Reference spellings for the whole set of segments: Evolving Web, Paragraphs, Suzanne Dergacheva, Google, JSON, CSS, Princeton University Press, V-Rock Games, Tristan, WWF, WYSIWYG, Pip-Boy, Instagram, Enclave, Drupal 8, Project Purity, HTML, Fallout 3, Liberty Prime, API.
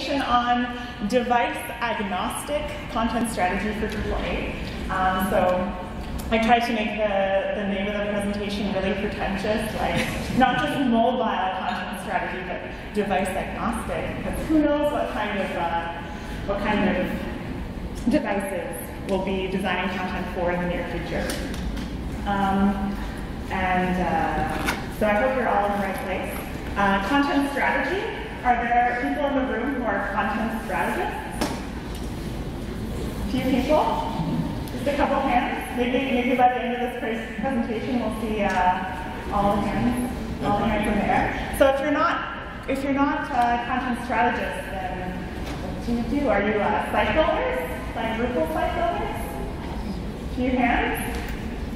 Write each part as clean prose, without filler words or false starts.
presentation on device-agnostic content strategy for Drupal 8. So I tried to make the name of the presentation really pretentious, like not just mobile content strategy, but device-agnostic. Because who knows what kind of devices we'll be designing content for in the near future. So I hope you're all in the right place. Content strategy. Are there people in the room who are content strategists? A few people? Just a couple hands? Maybe by the end of this presentation we'll see all the hands in there. So if you're not content strategists, then what do you do? Are you site builders? Like Drupal site builders? A few hands?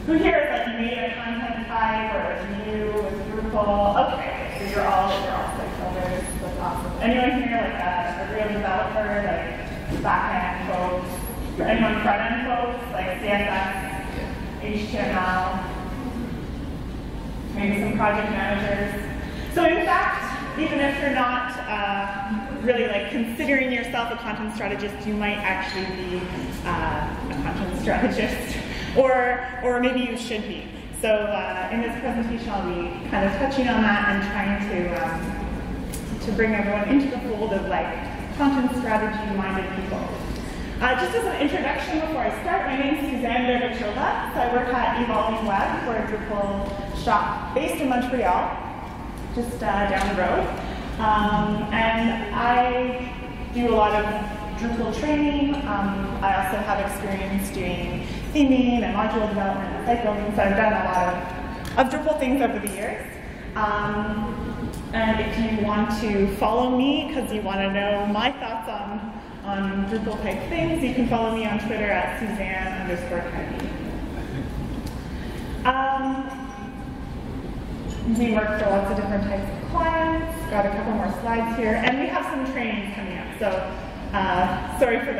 Who here has like made a content type or new with Drupal? Okay, so you're all site builders. That's awesome. Anyone here like a real developer, like back-end folks? Anyone front-end folks? Like CSS, HTML, maybe some project managers. So in fact, even if you're not really like considering yourself a content strategist, you might actually be a content strategist. Or maybe you should be. So in this presentation, I'll be kind of touching on that and trying to bring everyone into the fold of like content strategy-minded people. Just as an introduction before I start, my name is Suzanne Dergacheva. So I work at Evolving Web, for a Drupal shop based in Montreal, just down the road. And I do a lot of Drupal training. I also have experience doing theming and modular development and site building, so I've done a lot of Drupal things over the years. And if you want to follow me, because you want to know my thoughts on Drupal type things, you can follow me on Twitter at Suzanne_Kennedy. We work for lots of different types of clients. Got a couple more slides here, and we have some trainings coming up. So sorry for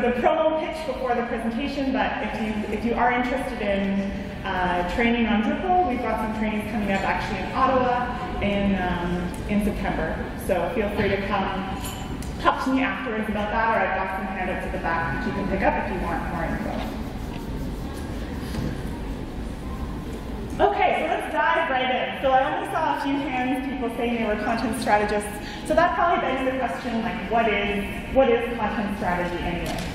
the promo pitch before the presentation, but if you are interested in training on Drupal, we've got some trainings coming up actually in Ottawa in September. So feel free to come talk to me afterwards about that, or I've got some handouts at the back that you can pick up if you want more info. Okay, so let's dive right in. So I only saw a few hands, people saying they were content strategists. So that probably begs the question, like, what is content strategy anyway?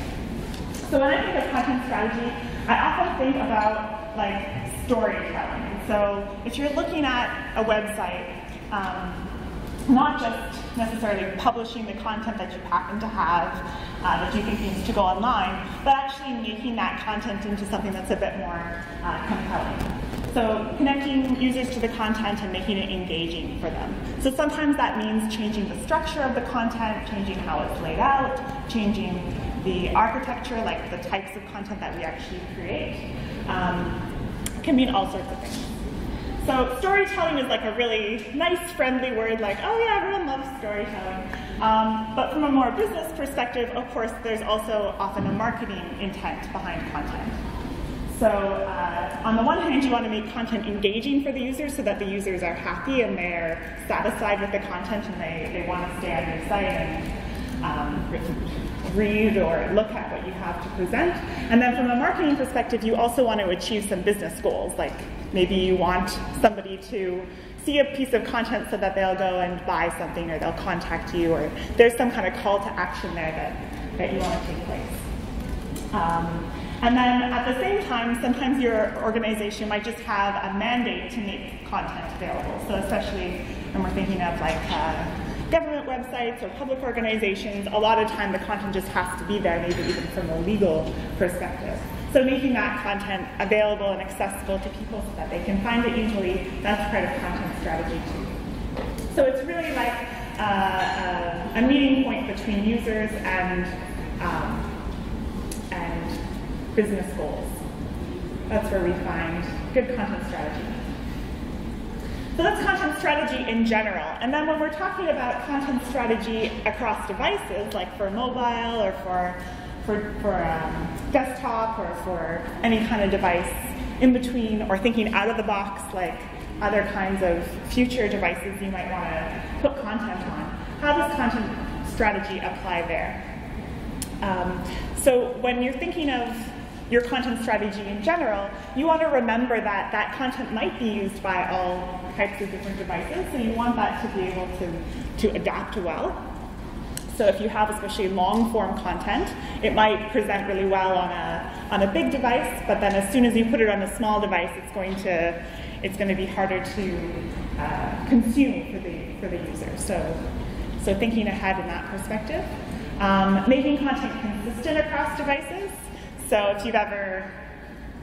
So when I think of content strategy, I often think about like storytelling. So if you're looking at a website, not just necessarily publishing the content that you happen to have that you think needs to go online, but actually making that content into something that's a bit more compelling. So connecting users to the content and making it engaging for them. So sometimes that means changing the structure of the content, changing how it's laid out, changing the architecture, like the types of content that we actually create. It can mean all sorts of things. So storytelling is like a really nice, friendly word, like, oh yeah, everyone loves storytelling. But from a more business perspective, of course, there's also often a marketing intent behind content. So on the one hand, you want to make content engaging for the users so that the users are happy and they're satisfied with the content and they want to stay on your site and read or look at what you have to present. And then from a marketing perspective, you also want to achieve some business goals, like maybe you want somebody to see a piece of content so that they'll go and buy something or they'll contact you, or there's some kind of call to action there that you want to take place. And then at the same time, sometimes your organization might just have a mandate to make content available. So especially when we're thinking of like government websites or public organizations, a lot of time the content just has to be there, maybe even from a legal perspective. So making that content available and accessible to people so that they can find it easily, that's part of content strategy too. So it's really like a meeting point between users and business goals. That's where we find good content strategy. So that's content strategy in general. And then when we're talking about content strategy across devices, like for mobile or for desktop or for any kind of device in between, or thinking out of the box, like other kinds of future devices you might want to put content on, how does content strategy apply there? So when you're thinking of your content strategy in general, you want to remember that that content might be used by all types of different devices, so you want that to be able to adapt well. So if you have especially long-form content, it might present really well on a big device, but then as soon as you put it on a small device, it's going to be harder to consume for the user. So thinking ahead in that perspective, making content consistent across devices. So if you've ever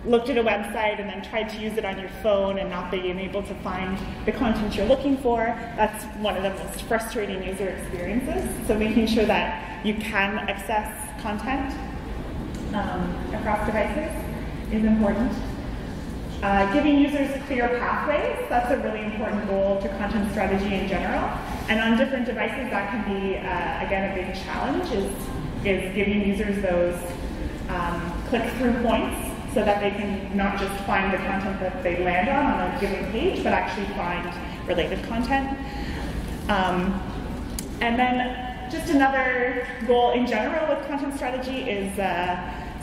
looked at a website and then tried to use it on your phone and not being able to find the content you're looking for, that's one of the most frustrating user experiences. So making sure that you can access content across devices is important. Giving users clear pathways, that's a really important goal to content strategy in general. And on different devices, that can be, again, a big challenge, is giving users those click-through points, so that they can not just find the content that they land on a given page, but actually find related content. And then just another goal in general with content strategy is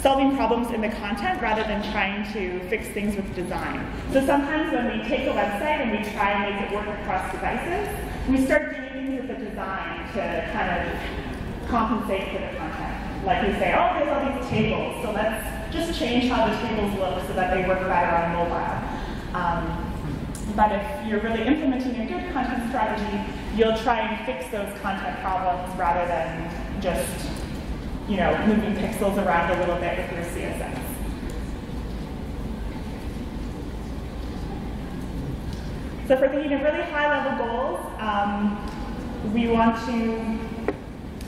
solving problems in the content rather than trying to fix things with design. So sometimes when we take a website and we try and make it work across devices, we start doing things with the design to kind of compensate for the content. Like we say, oh, there's all these tables, so let's just change how the tables look so that they work better on mobile. But if you're really implementing a good content strategy, you'll try and fix those content problems rather than just, you know, moving pixels around a little bit with your CSS. So if we're thinking of really high-level goals, we want to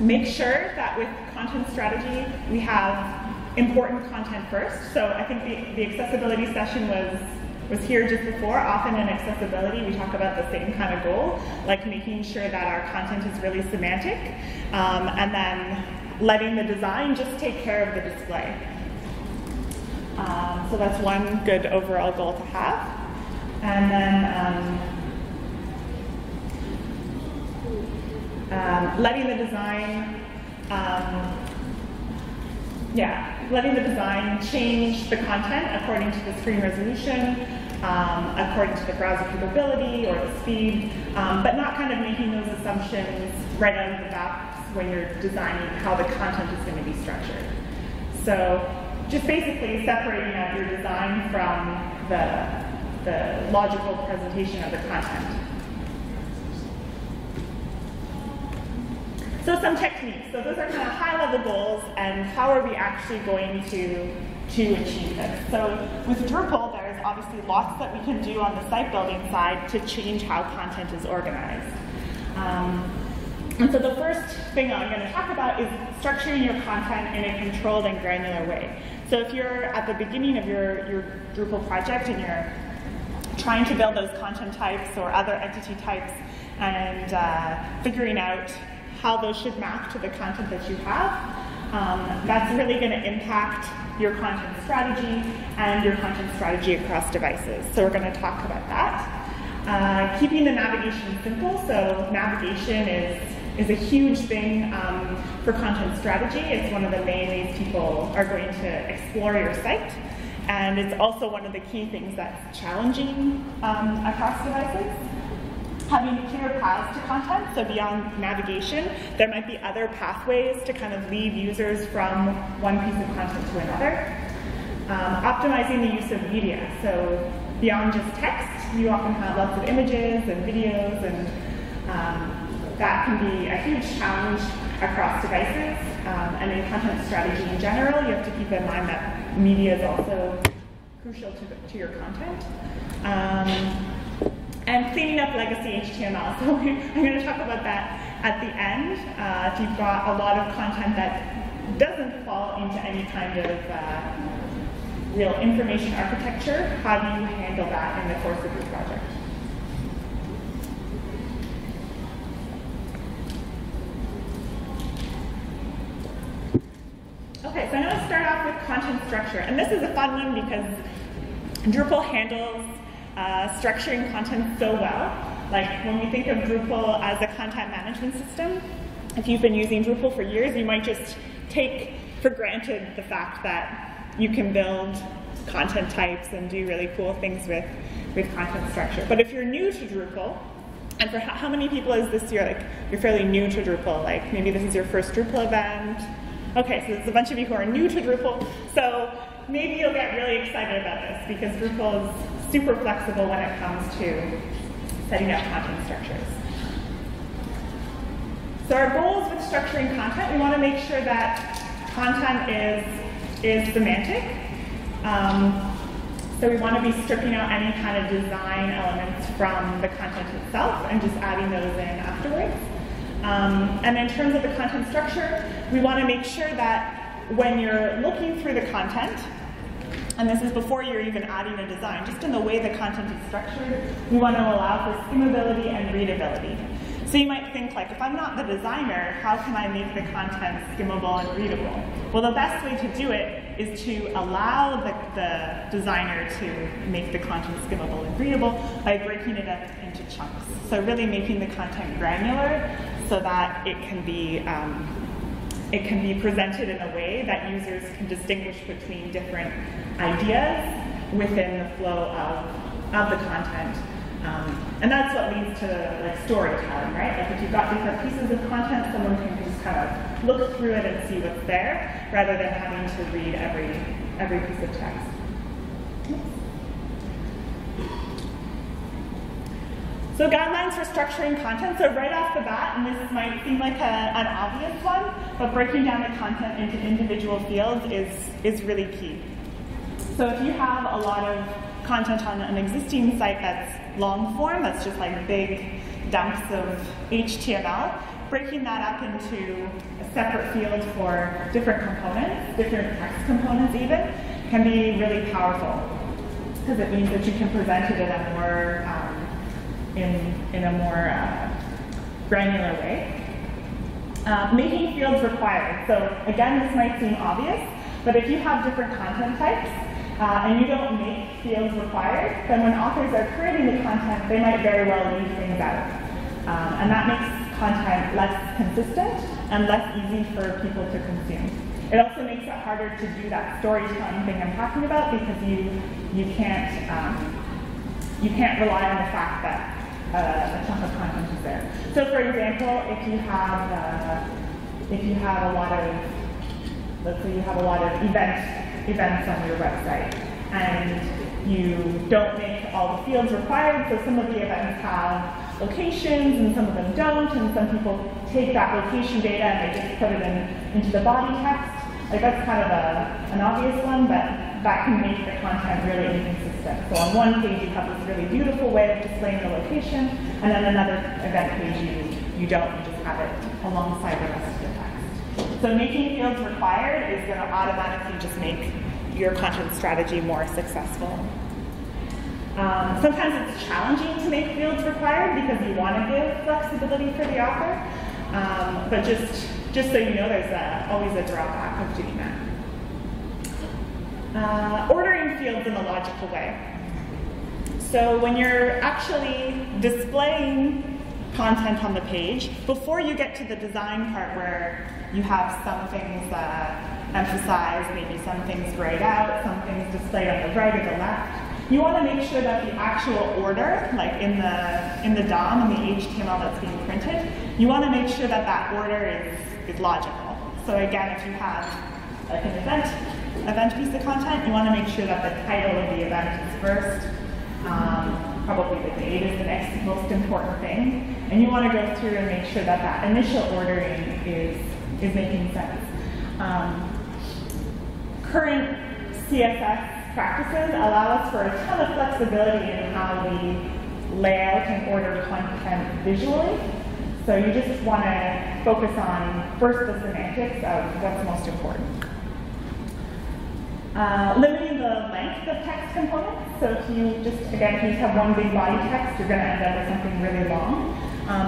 make sure that with content strategy, we have important content first. So I think the accessibility session was here just before. Often in accessibility, we talk about the same kind of goal, like making sure that our content is really semantic, and then letting the design just take care of the display. So that's one good overall goal to have. And then letting the design letting the design change the content according to the screen resolution, according to the browser capability or the speed, but not kind of making those assumptions right out of the box when you're designing how the content is going to be structured. So just basically separating out your design from the logical presentation of the content. So some techniques. So those are kind of high-level goals, and how are we actually going to achieve this? So with Drupal, there's obviously lots that we can do on the site-building side to change how content is organized. And so the first thing I'm going to talk about is structuring your content in a controlled and granular way. So if you're at the beginning of your Drupal project and you're trying to build those content types or other entity types and figuring out how those should map to the content that you have. That's really going to impact your content strategy and your content strategy across devices. So we're going to talk about that. Keeping the navigation simple. So navigation is a huge thing for content strategy. It's one of the main ways people are going to explore your site. And it's also one of the key things that's challenging across devices. Having clear paths to content, so beyond navigation, there might be other pathways to kind of lead users from one piece of content to another. Optimizing the use of media, so beyond just text, you often have lots of images and videos, and that can be a huge challenge across devices. And in content strategy in general, you have to keep in mind that media is also crucial to your content. And cleaning up legacy HTML. So I'm going to talk about that at the end. If you've got a lot of content that doesn't fall into any kind of real information architecture, how do you handle that in the course of your project? Okay, so I'm going to start off with content structure. And this is a fun one because Drupal handles structuring content so well. Like when we think of Drupal as a content management system, if you've been using Drupal for years, you might just take for granted the fact that you can build content types and do really cool things with content structure. But if you're new to Drupal, and for how many people is this year, like, you're fairly new to Drupal, like maybe this is your first Drupal event. Okay, so there's a bunch of you who are new to Drupal, so maybe you'll get really excited about this because Drupal is super flexible when it comes to setting up content structures. So our goals with structuring content, we want to make sure that content is semantic. So we want to be stripping out any kind of design elements from the content itself and just adding those in afterwards. And in terms of the content structure, we want to make sure that when you're looking through the content, and this is before you're even adding a design, just in the way the content is structured, we want to allow for skimmability and readability. So you might think, like, if I'm not the designer, how can I make the content skimmable and readable? Well, the best way to do it is to allow the designer to make the content skimmable and readable by breaking it up into chunks. So really making the content granular so that it can be presented in a way that users can distinguish between different ideas within the flow of the content. And that's what leads to, like, storytelling, right? Like, if you've got different pieces of content, someone can just kind of look through it and see what's there, rather than having to read every piece of text. So guidelines for structuring content. So right off the bat, and this might seem like an obvious one, but breaking down the content into individual fields is really key. So if you have a lot of content on an existing site that's long form, that's just like big dumps of HTML, breaking that up into a separate field for different components, different text components even, can be really powerful because it means that you can present it in a more granular way. Making fields required. So again, this might seem obvious, but if you have different content types, and you don't make fields required, then when authors are creating the content, they might very well leave things out. And that makes content less consistent and less easy for people to consume. It also makes it harder to do that storytelling thing I'm talking about because you can't rely on the fact that a chunk of content is there. So for example, if you have a lot of, let's say you have a lot of events on your website, and you don't make all the fields required, so some of the events have locations and some of them don't, and some people take that location data and they just put it into the body text. Like, that's kind of an obvious one, but that can make the content really inconsistent. So on one page you have this really beautiful way of displaying the location, and then another event page you don't, you just have it alongside the rest of the text. So making fields required is going to automatically just make your content strategy more successful. Sometimes it's challenging to make fields required because you want to give flexibility for the author, but just so you know, there's always a drawback of doing that. Ordering fields in a logical way. So when you're actually displaying content on the page, before you get to the design part where you have some things emphasized, maybe some things grayed out, some things displayed on the right or the left, you want to make sure that the actual order, like in the DOM, in the HTML that's being printed, you want to make sure that that order is logical. So again, if you have like an event piece of content, you want to make sure that the title of the event is first, probably the date is the next most important thing, and you want to go through and make sure that that initial ordering is making sense. Current CSS practices allow us for a ton of flexibility in how we layout and order content visually. So you just want to focus on first the semantics of what's most important. Limiting the length of text components. So if you just have one big body text, you're going to end up with something really long.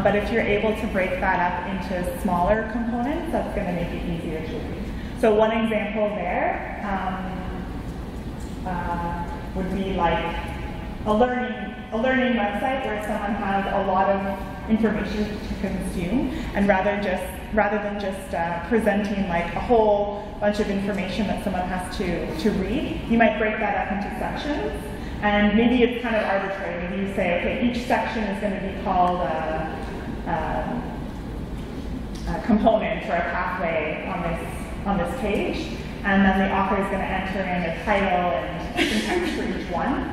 But if you're able to break that up into smaller components, that's going to make it easier to read. So one example there would be like a learning website where someone has a lot of information to consume, and rather than just presenting like a whole bunch of information that someone has to read, you might break that up into sections. And maybe it's kind of arbitrary. Maybe you say, okay, each section is going to be called a component or a pathway on this page, and then the author is going to enter in a title and syntax for each one.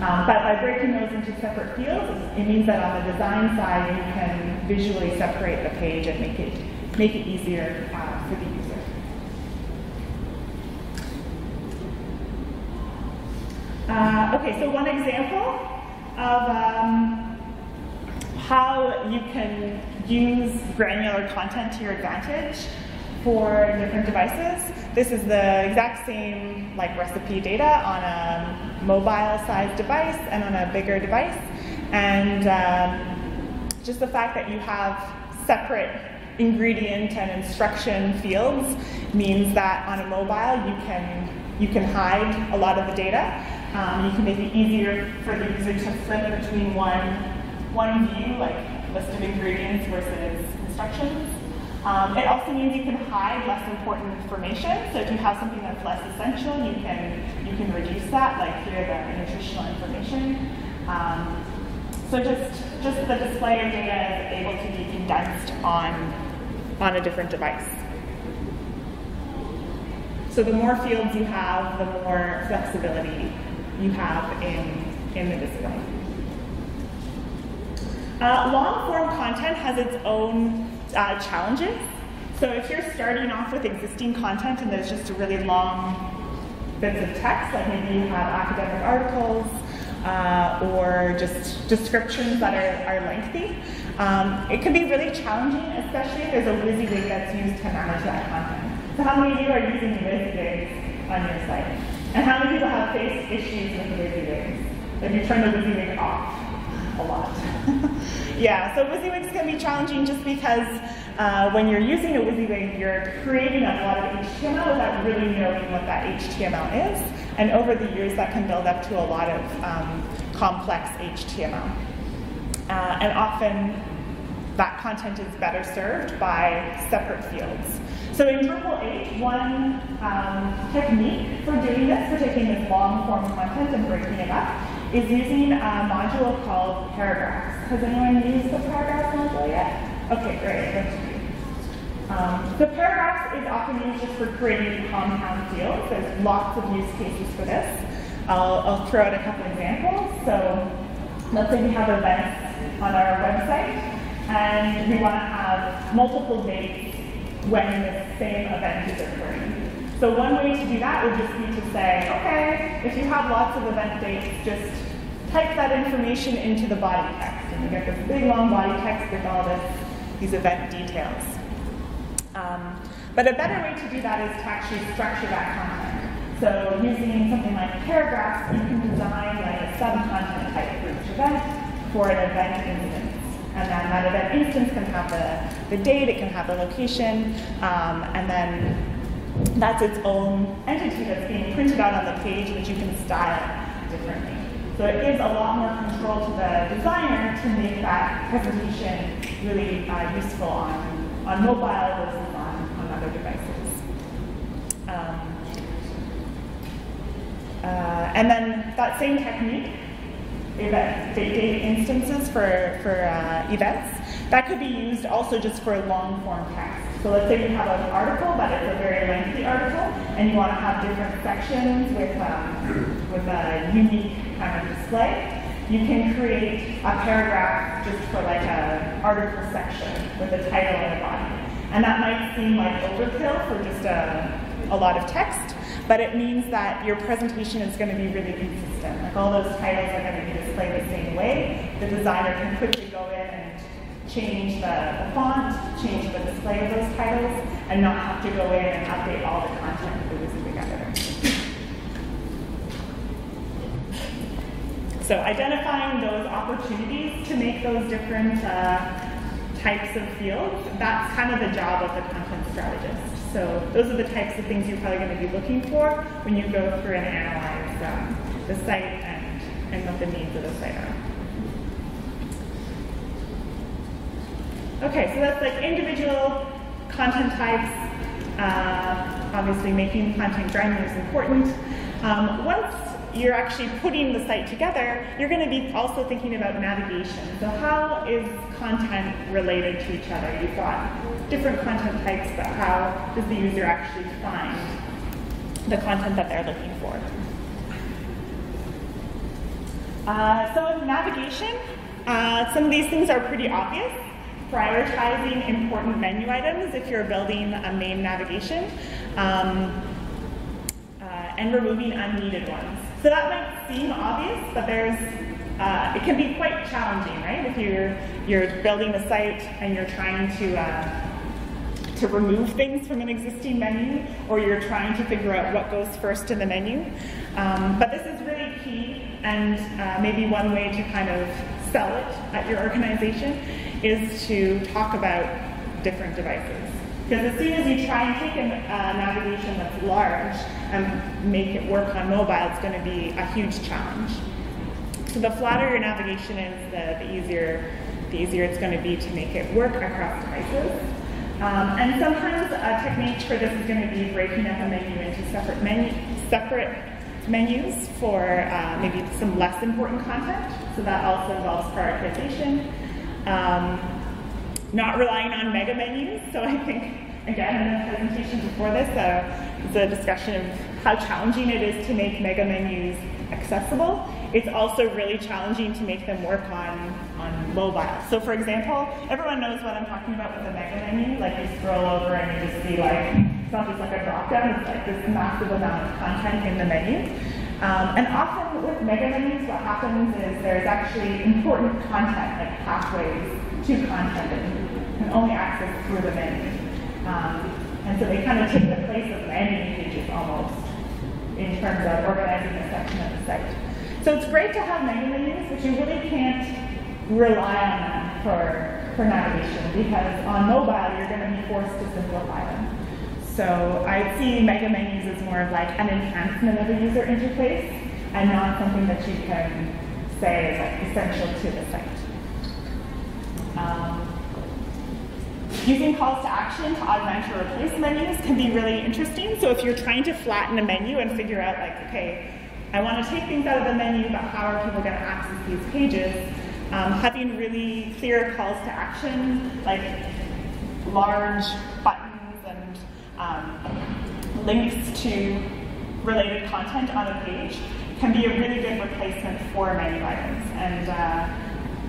But by breaking those into separate fields, it means that on the design side, you can visually separate the page and make it easier for the user. Okay, so one example of how you can use granular content to your advantage for different devices. This is the exact same like recipe data on a mobile-sized device and on a bigger device, and just the fact that you have separate ingredient and instruction fields means that on a mobile you can hide a lot of the data. You can make it easier for the user to flip between one view, like list of ingredients versus instructions. It also means you can hide less important information. So if you have something that's less essential, you can reduce that, like here the nutritional information. So just the display of data is able to be condensed on a different device. So the more fields you have, the more flexibility you have in the display. Long-form content has its own challenges. So if you're starting off with existing content and there's just a really long bits of text, like maybe you have academic articles or just descriptions that are lengthy, it can be really challenging, especially if there's a WYSIWYG that's used to manage that content. So how many of you are using WYSIWYGs on your site? And how many people have faced issues with WYSIWYGs? If you turn the WYSIWYG off a lot. Yeah, so WYSIWYGs can be challenging just because when you're using a WYSIWYG, you're creating a lot of HTML without really knowing what that HTML is. And over the years, that can build up to a lot of complex HTML. And often, that content is better served by separate fields. So in Drupal 8, one technique for doing this, for taking this long-form content and breaking it up, is using a module called Paragraphs. Has anyone used the Paragraphs module yet? Okay, great, thank you. The Paragraphs is often used just for creating compound fields. There's lots of use cases for this. I'll throw out a couple examples. So let's say we have events on our website, and we want to have multiple dates when the same event is occurring. So one way to do that would just be to say, okay, if you have lots of event dates, just type that information into the body text. And you get this big long body text with all these event details. But a better way to do that is to actually structure that content. So using something like Paragraphs, you can design like a sub-content type for each event for an event instance. And then that event instance can have the date, it can have the location, and then that's its own entity that's being printed out on the page, which you can style differently. So it gives a lot more control to the designer to make that presentation really useful on mobile versus on other devices. And then that same technique, data instances for events, that could be used also just for long-form text. So let's say you have an article, but it's a very lengthy article, and you want to have different sections with a unique kind of display. You can create a paragraph just for like an article section with a title and a body. And that might seem like overkill for just a lot of text, but it means that your presentation is going to be really consistent. Like all those titles are going to be displayed the same way. The designer can quickly go in and change the font, change the display of those titles, and not have to go in and update all the content for the WYSIWYG editor. So identifying those opportunities to make those different types of fields, that's kind of the job of the content strategist. So those are the types of things you're probably going to be looking for when you go through and analyze the site and what the needs of the site are. Okay, so that's like individual content types. Obviously making content granular is important. Once you're actually putting the site together, you're going to be also thinking about navigation. So how is content related to each other? You've got different content types, but how does the user actually find the content that they're looking for? So navigation, some of these things are pretty obvious. Prioritizing important menu items if you're building a main navigation, and removing unneeded ones. So that might seem obvious, but there's it can be quite challenging, right? If you're building a site and you're trying to remove things from an existing menu, or you're trying to figure out what goes first in the menu. But this is really key, and maybe one way to kind of sell it at your organization is to talk about different devices. Because as soon as you try and take a navigation that's large and make it work on mobile, it's going to be a huge challenge. So the flatter your navigation is, the easier it's going to be to make it work across devices. And sometimes a technique for this is going to be breaking up a menu into separate menus for maybe some less important content. So that also involves prioritization. Not relying on mega menus. So I think, again, in the presentation before this, it's a discussion of how challenging it is to make mega menus accessible. It's also really challenging to make them work on mobile. So for example, everyone knows what I'm talking about with a mega menu. Like you scroll over and you just see, like, it's not just like a drop down, it's like this massive amount of content in the menu. And often with mega menus, what happens is there's actually important content, like pathways to content that you can only access through the menu. And so they kind of take the place of landing pages almost in terms of organizing a section of the site. So it's great to have mega menus, but you really can't rely on them for navigation, because on mobile you're going to be forced to simplify them. So I see mega menus as more of like an enhancement of a user interface and not something that you can say is like essential to the site. Using calls to action to augment or replace menus can be really interesting. So if you're trying to flatten a menu and figure out like, okay, I want to take things out of the menu, but how are people going to access these pages? Having really clear calls to action, like large buttons, links to related content on a page can be a really good replacement for menu items. And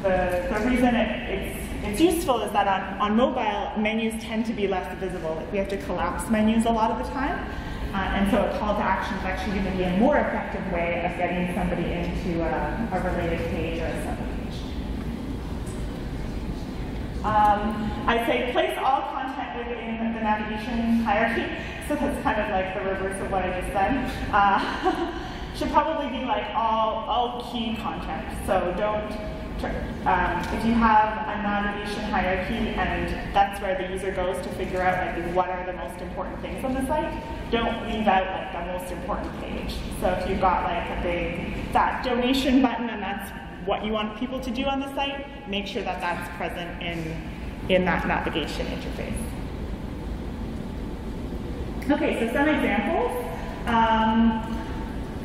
the reason it's useful is that on mobile, menus tend to be less visible. Like we have to collapse menus a lot of the time. And so a call to action is actually going to be a more effective way of getting somebody into a related page or a sub-page. I'd say place all content within the navigation hierarchy, so that's kind of like the reverse of what I just said. Should probably be like all key content, so don't, if you have a navigation hierarchy and that's where the user goes to figure out like what are the most important things on the site, don't leave out like the most important page. So if you've got like a big, that donation button and that's what you want people to do on the site, make sure that that's present in that navigation interface. Okay, so some examples.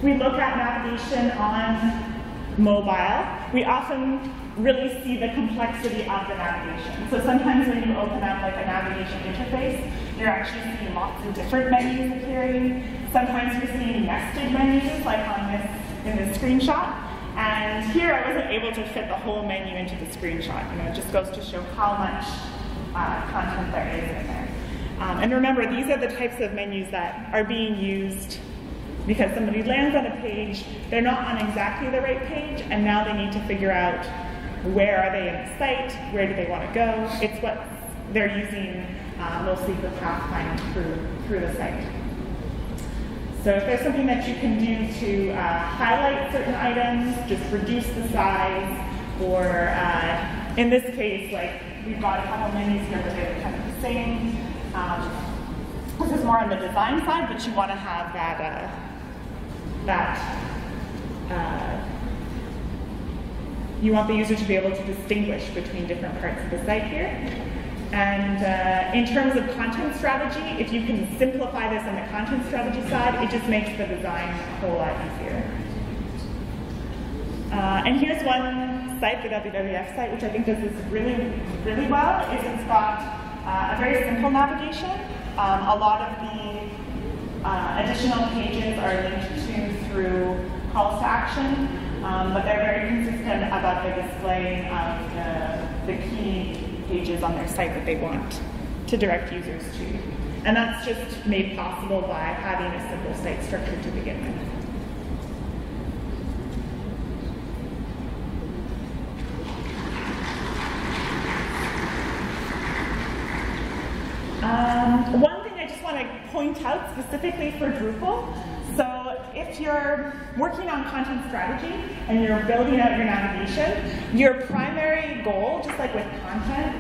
We look at navigation on mobile. We often really see the complexity of the navigation. So sometimes when you open up like a navigation interface, you're actually seeing lots of different menus appearing. Sometimes you're seeing nested menus, like on in this screenshot. And here I wasn't able to fit the whole menu into the screenshot. You know, it just goes to show how much content there is in there. And remember, these are the types of menus that are being used because somebody lands on a page, they're not on exactly the right page, and now they need to figure out where are they in the site, where do they want to go. It's what they're using mostly for pathfinding through the site. So if there's something that you can do to highlight certain items, just reduce the size, or in this case, like we've got a couple menus here that are kind of the same. This is more on the design side, but you want to have that you want the user to be able to distinguish between different parts of the site here. And in terms of content strategy, if you can simplify this on the content strategy side, it just makes the design a whole lot easier. And here's one site, the WWF site, which I think does this really, really well, is it's got a very simple navigation. A lot of the additional pages are linked to through calls to action, but they're very consistent about the display of the key pages on their site that they want to direct users to. And that's just made possible by having a simple site structure to begin with. One thing I just want to point out specifically for Drupal, so if you're working on content strategy and you're building out your navigation, your primary goal, just like with content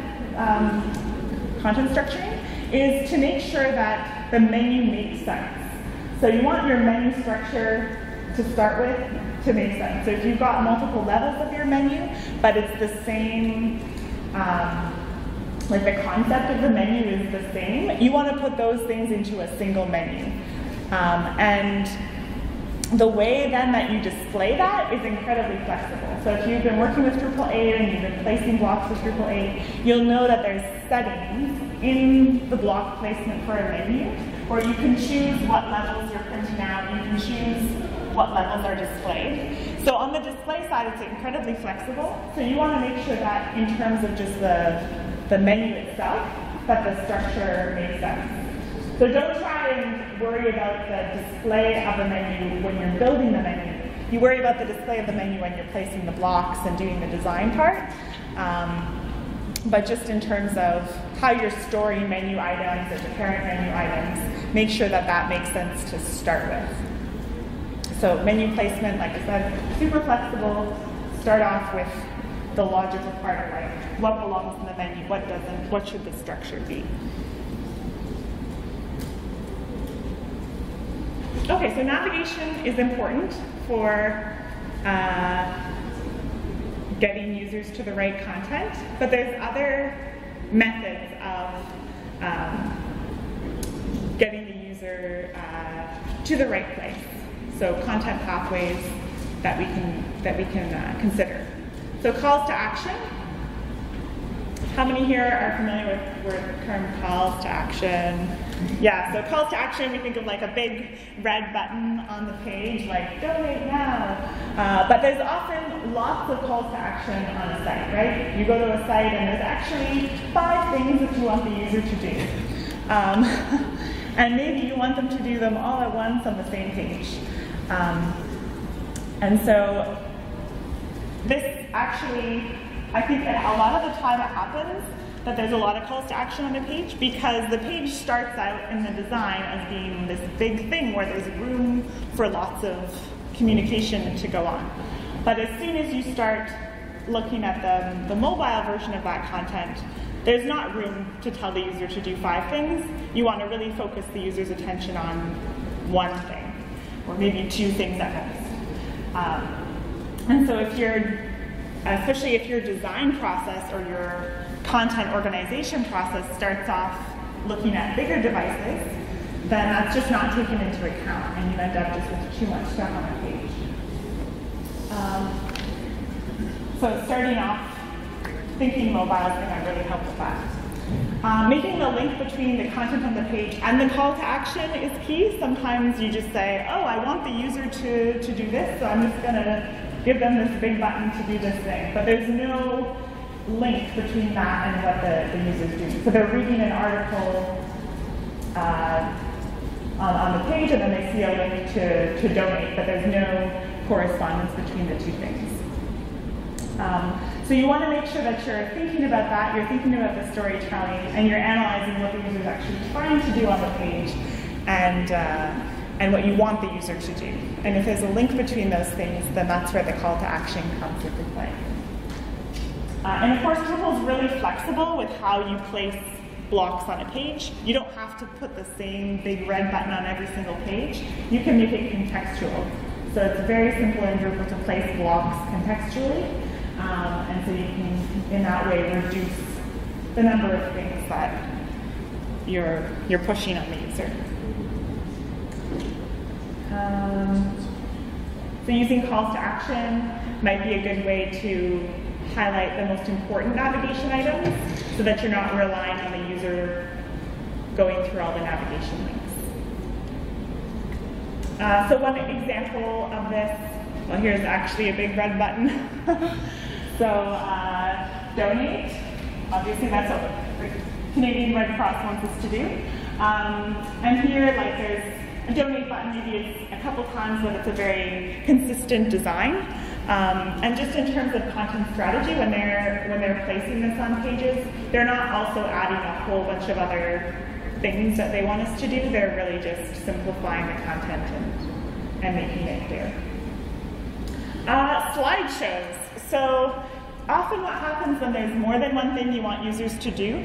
structuring, is to make sure that the menu makes sense. So you want your menu structure to start with to make sense. So if you've got multiple levels of your menu, but it's the same, like the concept of the menu is the same, you want to put those things into a single menu. And the way then that you display that is incredibly flexible. So if you've been working with Drupal 8 and you've been placing blocks with Drupal 8, you'll know that there's settings in the block placement for a menu where you can choose what levels you're printing out, you can choose what levels are displayed. So on the display side, it's incredibly flexible. So you want to make sure that in terms of just the menu itself, that the structure makes sense. So don't try and worry about the display of a menu when you're building the menu. You worry about the display of the menu when you're placing the blocks and doing the design part. But just in terms of how you're storing menu items as the parent menu items, make sure that that makes sense to start with. So menu placement, like I said, super flexible. Start off with the logical part of like what belongs in the menu, what doesn't, what should the structure be. Okay, so navigation is important for getting users to the right content, but there's other methods of getting the user to the right place. So content pathways that we can consider. So calls to action. How many here are familiar with the term calls to action? Yeah, so calls to action, we think of like a big red button on the page, like donate now. But there's often lots of calls to action on a site, right? You go to a site and there's actually 5 things that you want the user to do. And maybe you want them to do them all at once on the same page. And so this actually, I think that a lot of the time it happens that there's a lot of calls to action on a page because the page starts out in the design as being this big thing where there's room for lots of communication to go on. But as soon as you start looking at the mobile version of that content, there's not room to tell the user to do 5 things. You want to really focus the user's attention on 1 thing, or maybe 2 things at most. And so if you're especially if your design process or your content organization process starts off looking at bigger devices, then that's just not taken into account and you end up just with too much stuff on the page. So starting off thinking mobile is going to really help with that. Making the link between the content on the page and the call to action is key. Sometimes you just say, oh, I want the user to do this, so I'm just going to give them this big button to do this thing. But there's no link between that and what the user's doing. So they're reading an article on the page, and then they see a link to donate, but there's no correspondence between the 2 things. So you want to make sure that you're thinking about that, you're thinking about the storytelling, and you're analyzing what the user's actually trying to do on the page, and what you want the user to do. And if there's a link between those things, then that's where the call to action comes into play. And of course, Drupal is really flexible with how you place blocks on a page. You don't have to put the same big red button on every single page. You can make it contextual. So it's very simple in Drupal to place blocks contextually. And so you can, in that way, reduce the number of things that you're pushing on the user. So using calls to action might be a good way to highlight the most important navigation items so that you're not relying on the user going through all the navigation links. So one example of this, well, here's actually a big red button. So donate, obviously that's what Canadian Red Cross wants us to do. And here, like, there's a donate button, maybe it's a couple times, but it's a very consistent design. And just in terms of content strategy, when they're placing this on pages, they're not also adding a whole bunch of other things that they want us to do. They're really just simplifying the content and making it clear. Slideshows. So often what happens when there's more than one thing you want users to do,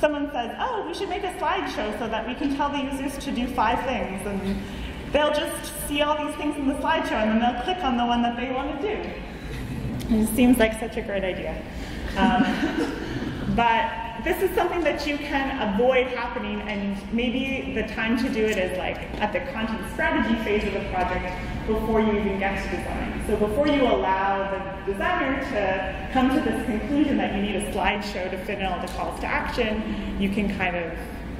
someone says, oh, we should make a slideshow so that we can tell the users to do 5 things, and they'll just see all these things in the slideshow and then they'll click on the one that they want to do. It seems like such a great idea. But this is something that you can avoid happening, and maybe the time to do it is like at the content strategy phase of the project before you even get to design. So before you allow the designer to come to this conclusion that you need a slideshow to fit in all the calls to action, you can kind of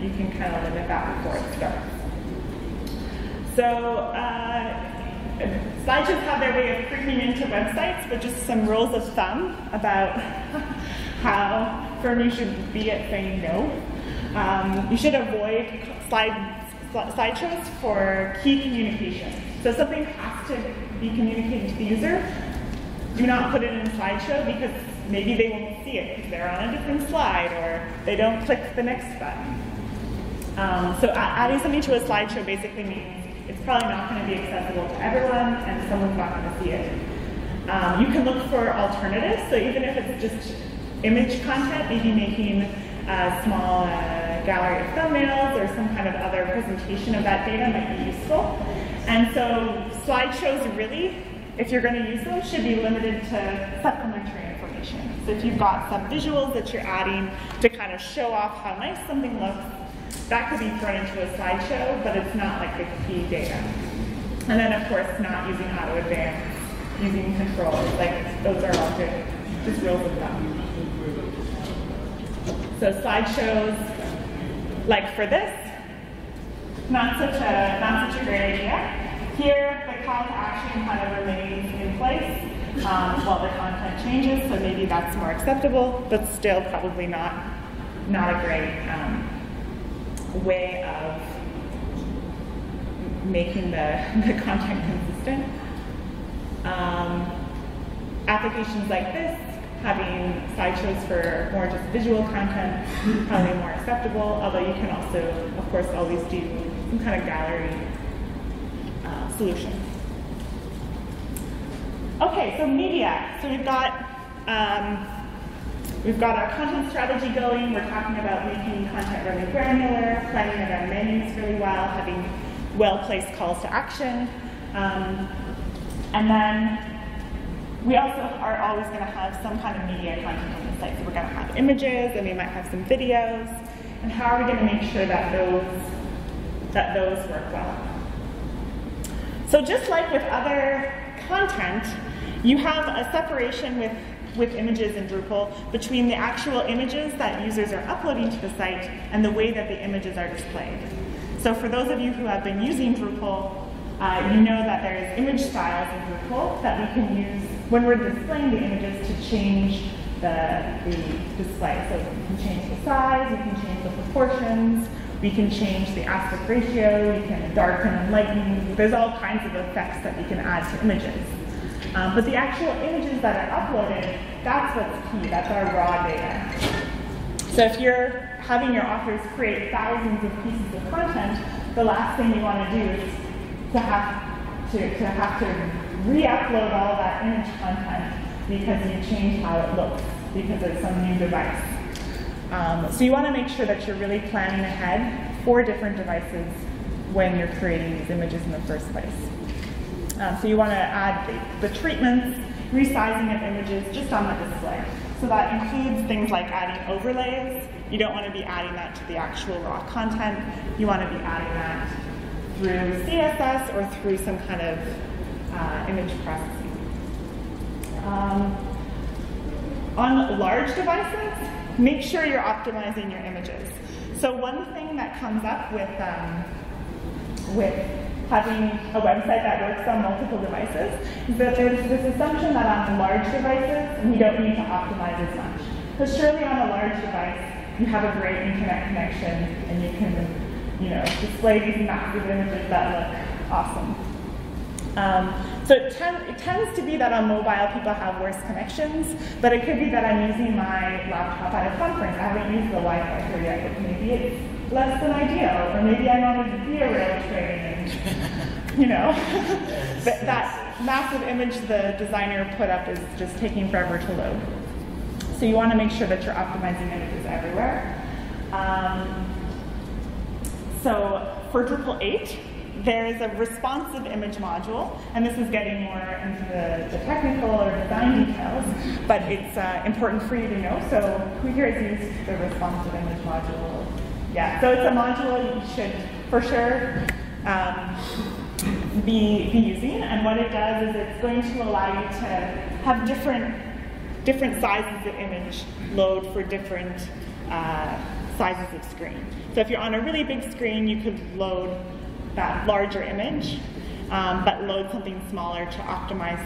limit that before it starts. So slideshows have their way of creeping into websites, but just some rules of thumb about how firm you should be at saying no. You should avoid slideshows for key communication. So something has to be communicated to the user. Do not put it in a slideshow because maybe they won't see it because they're on a different slide or they don't click the next button. So adding something to a slideshow basically means it's probably not going to be accessible to everyone and someone's not going to see it. You can look for alternatives. So even if it's just image content, maybe making a small gallery of thumbnails or some kind of other presentation of that data might be useful. And so slideshows really, if you're going to use them, should be limited to supplementary information. So if you've got some visuals that you're adding to kind of show off how nice something looks, that could be thrown into a slideshow, but it's not like the key data. And then of course, not using auto advance, using controls, like those are all good, just rules of thumb. So slideshows, like for this, not such a great idea. Here, the call to action kind of remains in place while the content changes, so maybe that's more acceptable, but still probably not a great way of making the content consistent. Applications like this, having slideshows for more just visual content, probably more acceptable, although you can also, of course, always do some kind of gallery solution. Okay, so media. So we've got our content strategy going. We're talking about making content really granular, planning around menus really well, having well-placed calls to action. And then we also are always going to have some kind of media content on the site. So we're going to have images, and we might have some videos. And how are we going to make sure that those work well? So just like with other content, you have a separation with images in Drupal between the actual images that users are uploading to the site and the way that the images are displayed. So for those of you who have been using Drupal, you know that there's image styles in Drupal that we can use when we're displaying the images to change the display. So we can change the size, we can change the proportions, we can change the aspect ratio, we can darken and lighten. There's all kinds of effects that we can add to images. But the actual images that are uploaded, that's what's key, that's our raw data. So if you're having your authors create thousands of pieces of content, the last thing you want to do is to have to re-upload all that image content because you changed how it looks, because it's some new device. So you want to make sure that you're really planning ahead for different devices when you're creating these images in the first place. So you want to add the treatments, resizing of images just on the display. So that includes things like adding overlays. You don't want to be adding that to the actual raw content. You want to be adding that through CSS or through some kind of image processing. On large devices, make sure you're optimizing your images. So one thing that comes up with having a website that works on multiple devices is that there's this assumption that on large devices, you don't need to optimize as much. Because surely on a large device, you have a great internet connection and you can, you know, display these massive images that look awesome. So it tends to be that on mobile people have worse connections, but it could be that I'm using my laptop at a conference. I haven't used the Wi-Fi here yet, but maybe it's less than ideal, or maybe I'm on a beer rail train and, you know, that massive image the designer put up is just taking forever to load. So you want to make sure that you're optimizing images everywhere. So for Drupal 8, there is a responsive image module, and this is getting more into the technical or design details, but it's important for you to know. So who here has used the responsive image module? Yeah, so it's a module you should for sure be using, and what it does is it's going to allow you to have different sizes of image load for different sizes of screen. So if you're on a really big screen, you could load that larger image, but load something smaller to optimize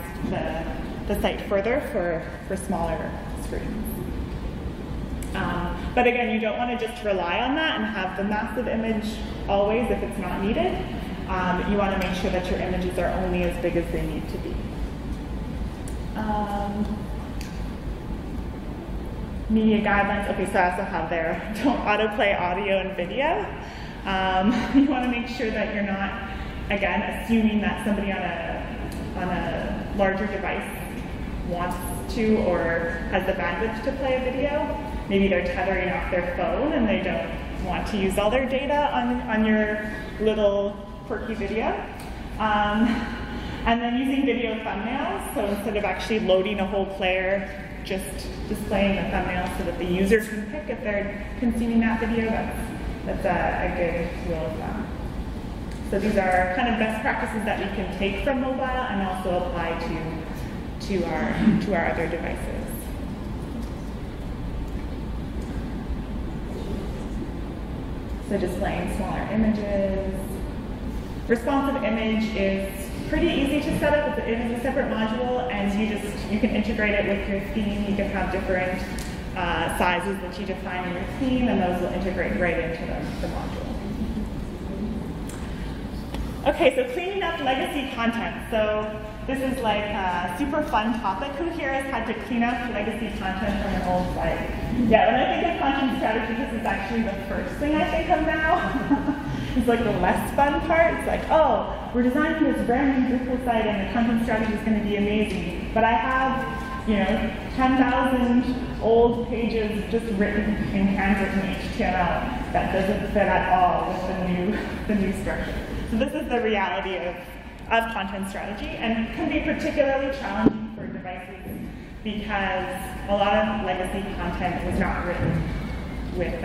the site further for smaller screens. But again, you don't want to just rely on that and have the massive image always if it's not needed. You want to make sure that your images are only as big as they need to be. Media guidelines, okay, so I also have there, don't autoplay audio and video. You want to make sure that you're not, again, assuming that somebody on a larger device wants to or has the bandwidth to play a video. Maybe they're tethering off their phone and they don't want to use all their data on your little quirky video. And then using video thumbnails, so instead of actually loading a whole player, just displaying the thumbnail so that the user can pick if they're consuming that video. That's a good rule of thumb. So these are kind of best practices that we can take from mobile and also apply to our other devices. So displaying smaller images. Responsive image is pretty easy to set up. It is a separate module, and you can integrate it with your theme. You can have different sizes that you define in your theme, and those will integrate right into the module. Okay, so cleaning up legacy content. So this is like a super fun topic. Who here has had to clean up legacy content from an old site? Yeah, when I think of content strategy, this is actually the first thing I think of now. It's like the less fun part. It's like, oh, we're designing this brand new Drupal site, and the content strategy is going to be amazing. But I have, you know, 10,000 old pages just written in handwritten HTML that doesn't fit at all with the new structure. So this is the reality of content strategy, and can be particularly challenging for devices because a lot of legacy content was not written with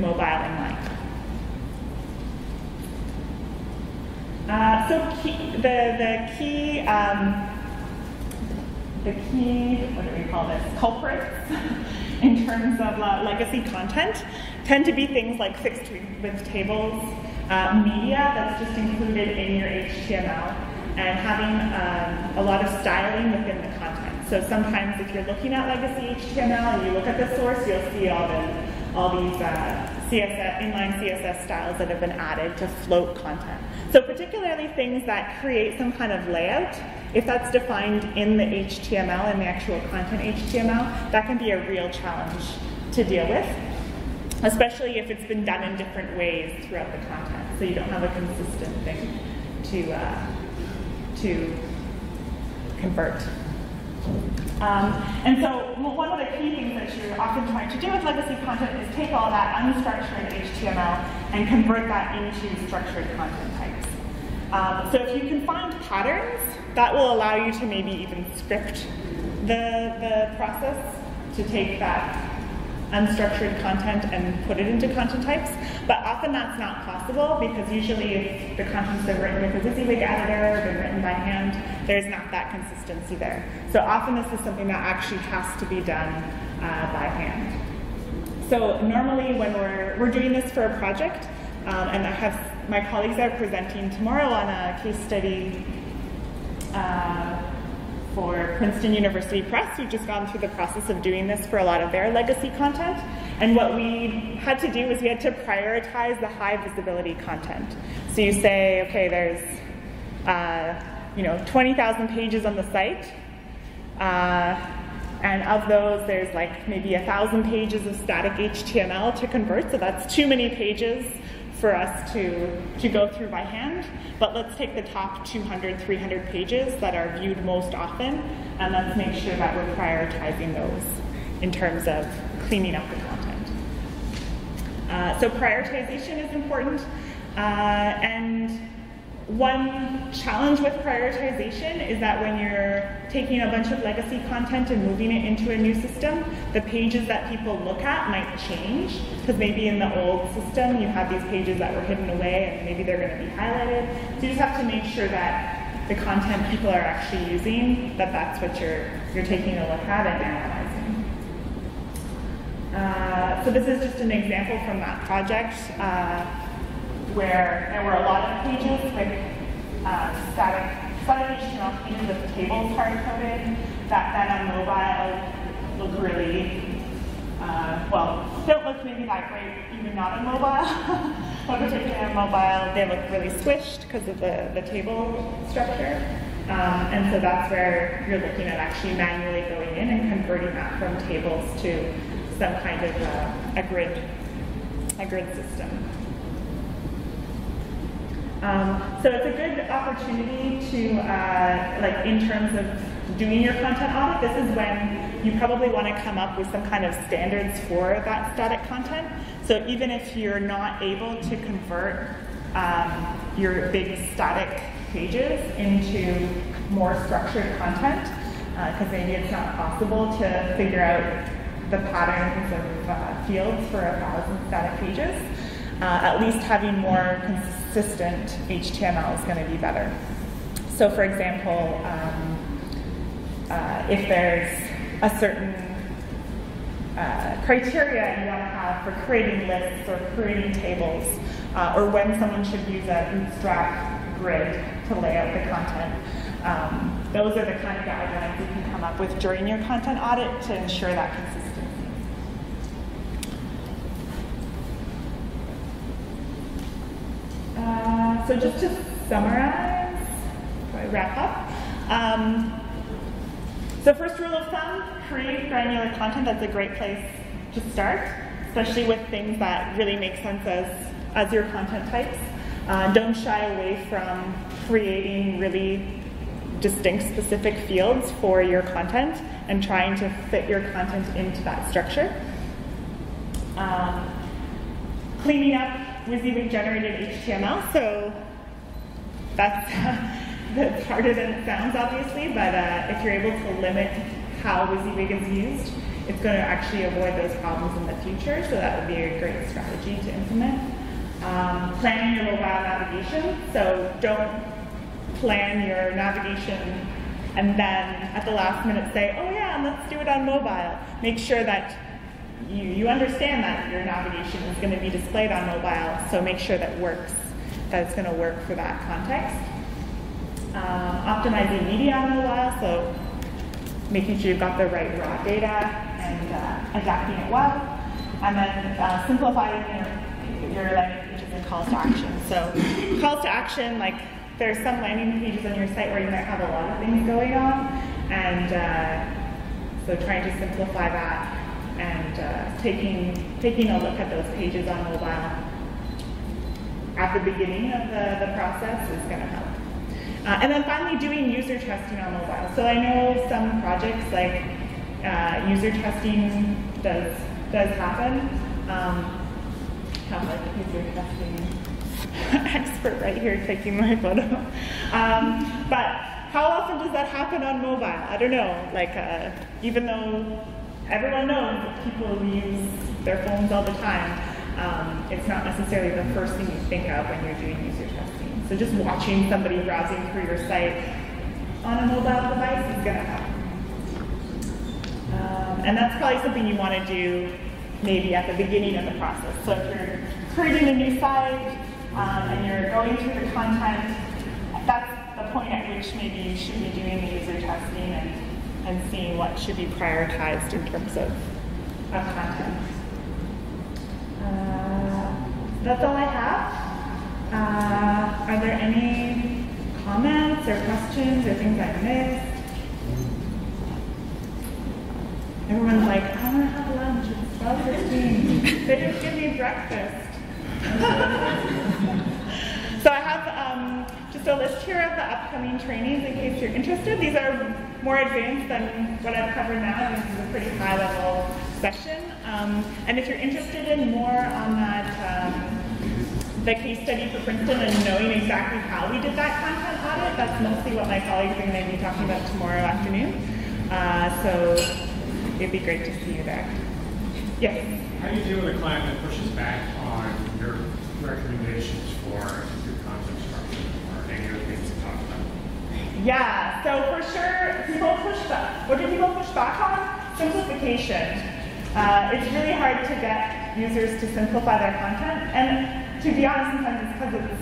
mobile in mind. The key, what do we call this, culprits in terms of legacy content tend to be things like fixed width tables, media that's just included in your HTML, and having a lot of styling within the content. So sometimes if you're looking at legacy HTML and you look at the source, you'll see all these inline CSS styles that have been added to float content. So particularly things that create some kind of layout, if that's defined in the HTML, in the actual content HTML, that can be a real challenge to deal with, especially if it's been done in different ways throughout the content, so you don't have a consistent thing to convert. And so one of the key things that you're often trying to do with legacy content is take all that unstructured HTML and convert that into structured content types. So if you can find patterns, that will allow you to maybe even script the process to take that unstructured content and put it into content types, but often that's not possible because usually if the content's been written with a WYSIWYG editor or been written by hand, there's not that consistency there. So often this is something that actually has to be done by hand. So normally when we're doing this for a project, and I have my colleagues are presenting tomorrow on a case study for Princeton University Press, who've just gone through the process of doing this for a lot of their legacy content. And what we had to do was we had to prioritize the high visibility content. So you say, okay, there's 20,000 pages on the site, and of those there's like maybe 1,000 pages of static HTML to convert, so that's too many pages for us to go through by hand, but let's take the top 200, 300 pages that are viewed most often, and let's make sure that we're prioritizing those in terms of cleaning up the content. So prioritization is important, and one challenge with prioritization is that when you're taking a bunch of legacy content and moving it into a new system, the pages that people look at might change, because maybe in the old system you had these pages that were hidden away and maybe they're going to be highlighted. So you just have to make sure that the content people are actually using, that's what you're taking a look at and analyzing. So this is just an example from that project. Where there were a lot of pages with static HTML pages with tables hard-coded that then on mobile look really, well, don't look maybe that great even not on mobile, but particularly on mobile they look really squished because of the table structure. And so that's where you're looking at actually manually going in and converting that from tables to some kind of a grid system. So it's a good opportunity to, like in terms of doing your content audit, this is when you probably want to come up with some kind of standards for that static content. So even if you're not able to convert your big static pages into more structured content, because maybe it's not possible to figure out the patterns of fields for 1,000 static pages, at least having more consistent HTML is going to be better. So for example, if there's a certain criteria you want to have for creating lists or creating tables, or when someone should use a bootstrap grid to lay out the content, those are the kind of guidelines you can come up with during your content audit to ensure that consistency. So just to summarize, before I wrap up, so first rule of thumb, create granular content. That's a great place to start, especially with things that really make sense as your content types. Don't shy away from creating really distinct specific fields for your content and trying to fit your content into that structure. Cleaning up WYSIWYG generated HTML, so that's harder than it sounds, obviously, but if you're able to limit how WYSIWYG is used, it's going to actually avoid those problems in the future, so that would be a great strategy to implement. Planning your mobile navigation, so don't plan your navigation and then at the last minute say, oh yeah, let's do it on mobile. Make sure that you understand that your navigation is going to be displayed on mobile, so make sure that it's going to work for that context. Optimizing media on mobile, so making sure you've got the right raw data and adapting it well. And then simplifying your landing pages and calls to action. So calls to action, like there's some landing pages on your site where you might have a lot of things going on, and so trying to simplify that and taking a look at those pages on mobile at the beginning of the process is going to help. And then finally, doing user testing on mobile. So I know some projects like user testing does happen. Have like user testing expert right here taking my photo. But how often does that happen on mobile? I don't know. Like, even though everyone knows that people use their phones all the time, it's not necessarily the first thing you think of when you're doing user testing. So just watching somebody browsing through your site on a mobile device is going to happen. And that's probably something you want to do maybe at the beginning of the process. So if you're creating a new site and you're going through the content, that's the point at which maybe you should be doing the user testing and seeing what should be prioritized in terms of content. That's all I have. Are there any comments or questions or things I missed? Everyone's like, I want to have lunch. It's 12:15. They just give me breakfast. So I have just a list here of the upcoming trainings in case you're interested. These are more advanced than what I've covered now. This is a pretty high level session. And if you're interested in more on that, the case study for Princeton and knowing exactly how we did that content audit, that's mostly what my colleagues are going to be talking about tomorrow afternoon. So it'd be great to see you there. Yes? How do you deal with a client that pushes back on your recommendations for good content structure or any other things to talk about? Yeah, so for sure, people push back. What do people push back on? Simplification. It's really hard to get users to simplify their content. And to be honest, sometimes it's because it's,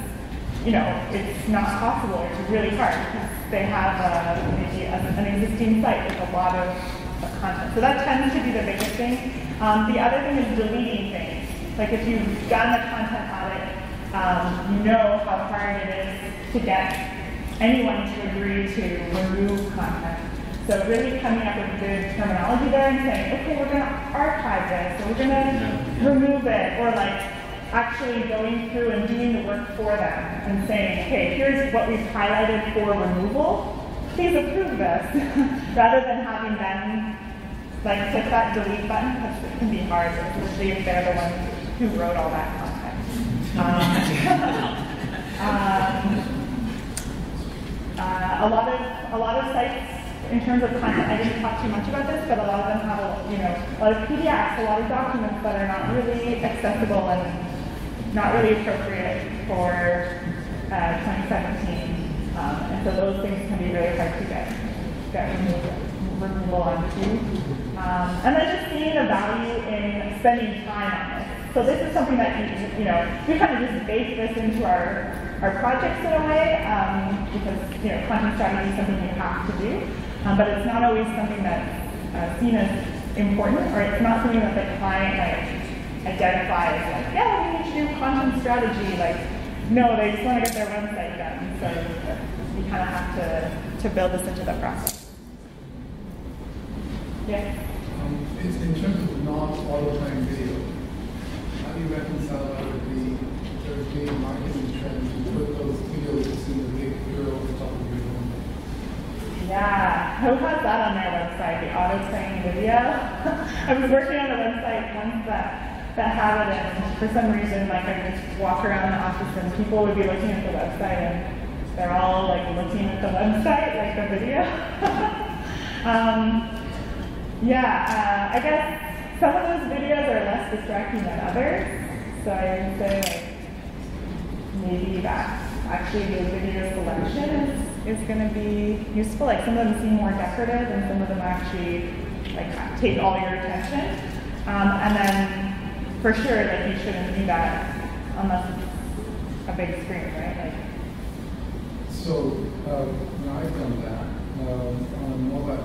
you know, it's not possible. It's really hard because they have maybe an existing site with a lot of content. So that tends to be the biggest thing. The other thing is deleting things. Like if you've done the content audit, you know how hard it is to get anyone to agree to remove content. So really coming up with good terminology there and saying, okay, we're going to archive this, or we're going to remove it, or like actually going through and doing the work for them and saying, okay, here's what we've highlighted for removal. Please approve this, rather than having them like click that delete button, because it can be hard, especially if they're the ones who wrote all that content. A lot of sites in terms of content, I didn't talk too much about this, but a lot of them have a lot of PDFs, a lot of documents that are not really accessible and not really appropriate for 2017. And so those things can be really hard to get removal onto. And then just seeing the value in spending time on this. So this is something that we kind of just bake this into our projects in a way, because content strategy is something you have to do, but it's not always something that's seen as important, or it's not something that the client identifies like, yeah, we need to do content strategy. Like, no, they just want to get their website done, so we kind of have to build this into the process. Yeah? It's in terms of not all-the-time video, how do you reconcile that with the marketing trends to put those videos in the big hero on top of your own? Yeah, who has that on their website, the auto-playing video? I was working on a website once that had it, and for some reason, like, I would just walk around the office and people would be looking at the website and they're all like looking at the website, like the video. Yeah, I guess some of those videos are less distracting than others, so I would say like maybe that actually the video selection is going to be useful. Like some of them seem more decorative and some of them actually like take all your attention, and then. For sure, like you shouldn't do that unless it's a big screen, right? Like, so I've done that on a mobile, like the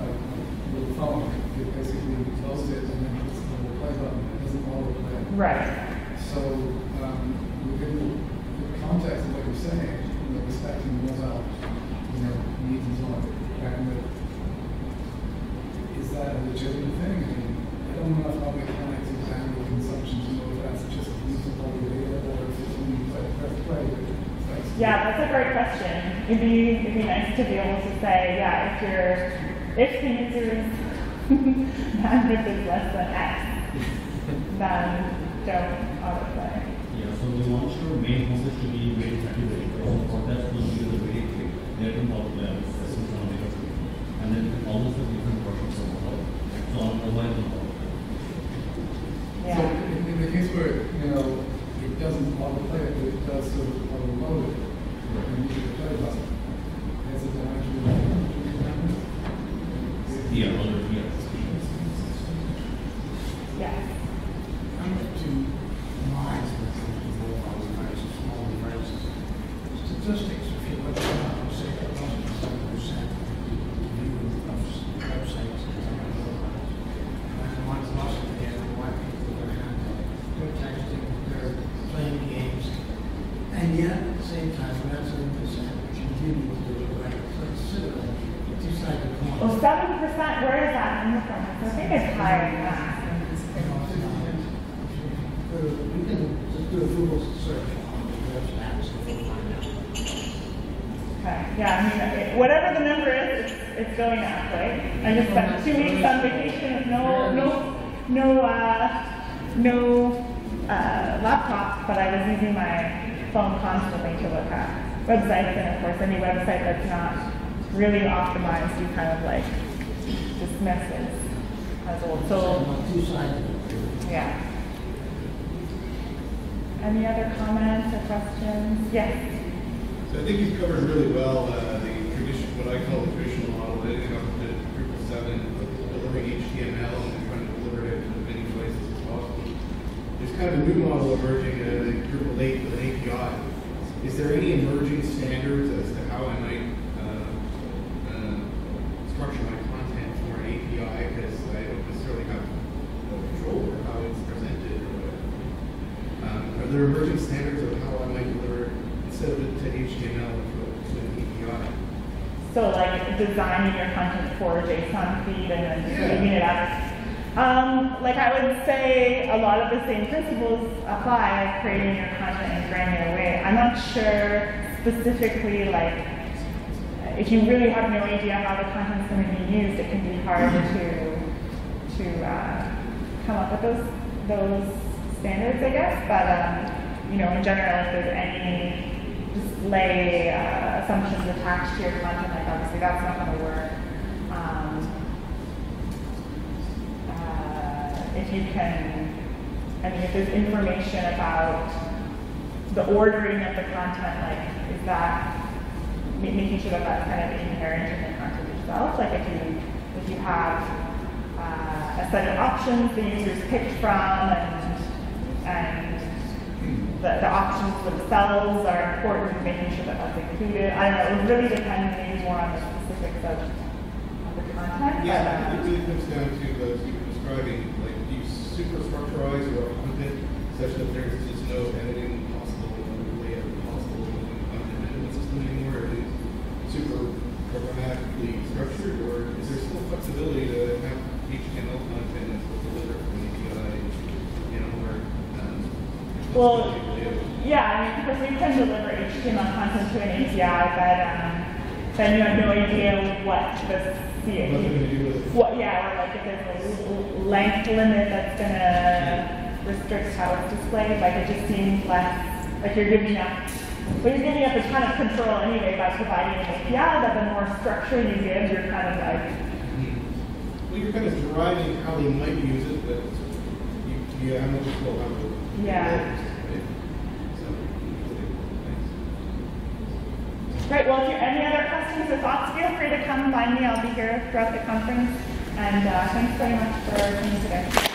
phone. It basically tells it and then it's the play button. It doesn't autoplay. Right. So within the context of what you're saying, respecting mobile, needs and so on. Is that a legitimate thing? I mean, I don't know if I'll be connected. Yeah, that's a great question. It'd be nice to be able to say, yeah, if the user's bandwidth is less than X, then don't autoplay. Yeah, so we want your main message to be involved there as an economic activity. And then all of the different projects are involved. So on mobile involved. Yeah. So in the case where, you know, it doesn't autoplay it, but it does sort of autoload it. Right. And you should play about it. That's a dimension. Yeah, under here. Yeah. I have two lines with the small differences. Statistics, if you look at it, you say that 1.7% of new websites is on the lines. And one's lost again, why people are handling, they're texting, they're playing games. And yet, at the same time, that's 7% continue to do it right. So it's sort of a two-sided coin. Well, 7%, where is that coming from? I think it's higher than that. We can just do a Google search on the website. Okay, yeah, I mean, whatever the number is, it's going up, right? I just spent 2 weeks on vacation with no laptop, but I was using my phone constantly to look at websites, and of course, any website that's not really optimized, you kind of like dismiss it as old. So, yeah. Any other comments or questions? Yes. So I think you've covered really well the tradition, what I call the traditional model, that comes to Drupal 7, delivering HTML and trying to deliver it in as many places as possible. There's kind of a new model emerging, Drupal 8 with an API. Is there any emerging standards as to how I might structure my content for an API? Because I don't necessarily have control over how it's presented. Are there emerging standards of how I might deliver instead of to HTML to an API? So like designing your content for a JSON feed and then leaving it out. Like I would say a lot of the same principles apply, creating your content in a granular way. I'm not sure specifically like if you really have no idea how the content's going to be used, it can be hard to come up with those standards, I guess, but you know, in general, if there's any display assumptions attached to your content, like obviously that's not going to work. If you can, I mean, if there's information about the ordering of the content, like is that making sure that that's kind of inherent in the content itself? Like if you have a set of options the users picked from and the options themselves are important in making sure that that's included. I don't know, it really depends maybe more on the specifics of the content. Yeah, but, it really comes down to those you were describing, like do you superstructurize your content such that there's just no editing possible, no layout possible, no content management system anymore? Or is it super programmatically structured, or is there still flexibility to have HTML content that's delivered from the API, you know, or well, yeah, I mean, of course we can deliver HTML content to an API, but then you have no idea what the what, yeah, or like if there's a length limit that's gonna restrict how it's displayed. Like it just seems less like you're giving up. But you're giving up a ton of control anyway by providing an API. But the more structure you give, you're kind of like. Well, you're kind of deriving how they might use it, but you have no control how to. Yeah. Great. Well, if you have any other questions or thoughts, feel free to come find me. I'll be here throughout the conference. And thanks very much for coming today.